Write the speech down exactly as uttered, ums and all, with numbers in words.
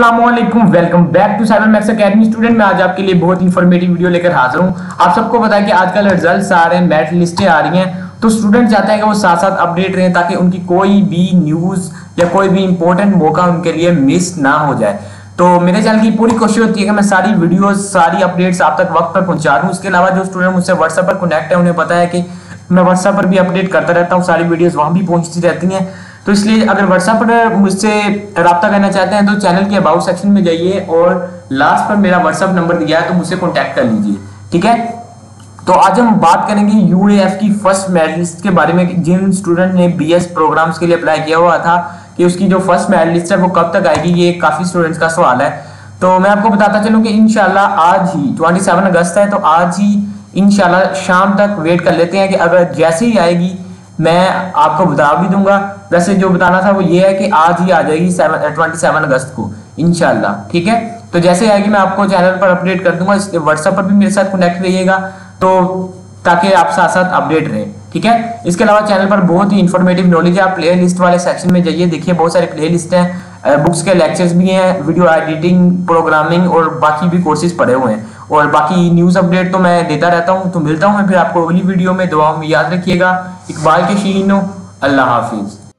अस्सलामुअलैकुम, welcome back to Cyber Max Academy. Student, मैं आज आपके लिए बहुत इंफॉर्मेटिव वीडियो लेकर हाजिर हूँ। आप सबको पता है कि आजकल रिजल्ट्स आ रहे हैं, मेरिट लिस्टें आ रही हैं, तो स्टूडेंट चाहते हैं कि वो साथ साथ अपडेट रहें ताकि उनकी कोई भी न्यूज़ या कोई भी इंपॉर्टेंट मौका उनके लिए मिस ना हो जाए। तो मेरे चैनल की पूरी कोशिश होती है कि मैं सारी वीडियोस, सारी अपडेट्स आप तक वक्त पर पहुंचा दूँ। उसके अलावा जो स्टूडेंट मुझसे व्हाट्सएप पर कनेक्ट है, उन्हें पता है कि मैं व्हाट्सएप पर भी अपडेट करता रहता हूँ, सारी वीडियोस वहाँ भी पहुँचती रहती हैं। तो इसलिए अगर व्हाट्सएप पर मुझसे रब्ता करना चाहते हैं तो चैनल के अबाउट सेक्शन में जाइए और लास्ट पर मेरा व्हाट्सएप नंबर दिया है, तो मुझसे कॉन्टैक्ट कर लीजिए, ठीक है। तो आज हम बात करेंगे यूएएफ की फर्स्ट मेरिट लिस्ट के बारे में। जिन स्टूडेंट ने बीएस प्रोग्राम्स के लिए अप्लाई किया हुआ था कि उसकी जो फर्स्ट मेरिट लिस्ट है वो कब तक आएगी, ये काफ़ी स्टूडेंट्स का सवाल है। तो मैं आपको बताता चलूँ कि इंशाल्लाह आज ही सत्ताईस अगस्त है, तो आज ही इंशाल्लाह शाम तक वेट कर लेते हैं कि अगर जैसे ही आएगी मैं आपको बता भी दूंगा। वैसे जो बताना था वो ये है कि आज ही आ जाएगी सत्ताईस अगस्त को इंशाल्लाह, ठीक है। तो जैसे आएगी मैं आपको चैनल पर अपडेट कर दूंगा, इसलिए व्हाट्सएप पर भी मेरे साथ कनेक्ट रहिएगा तो ताकि आप साथ साथ अपडेट रहें, ठीक है। इसके अलावा चैनल पर बहुत ही इन्फॉर्मेटिव नॉलेज है, आप प्ले लिस्ट वाले सेक्शन में जाइए, देखिए बहुत सारे प्ले लिस्ट हैं, बुक्स के लेक्चर्स भी हैं, वीडियो एडिटिंग, प्रोग्रामिंग और बाकी भी कोर्सेज पड़े हुए हैं, और बाकी न्यूज़ अपडेट तो मैं देता रहता हूँ। तो मिलता हूँ मैं फिर आपको अगली वीडियो में। दुआओं में याद रखिएगा। इकबाल के शीनो, अल्लाह हाफिज़।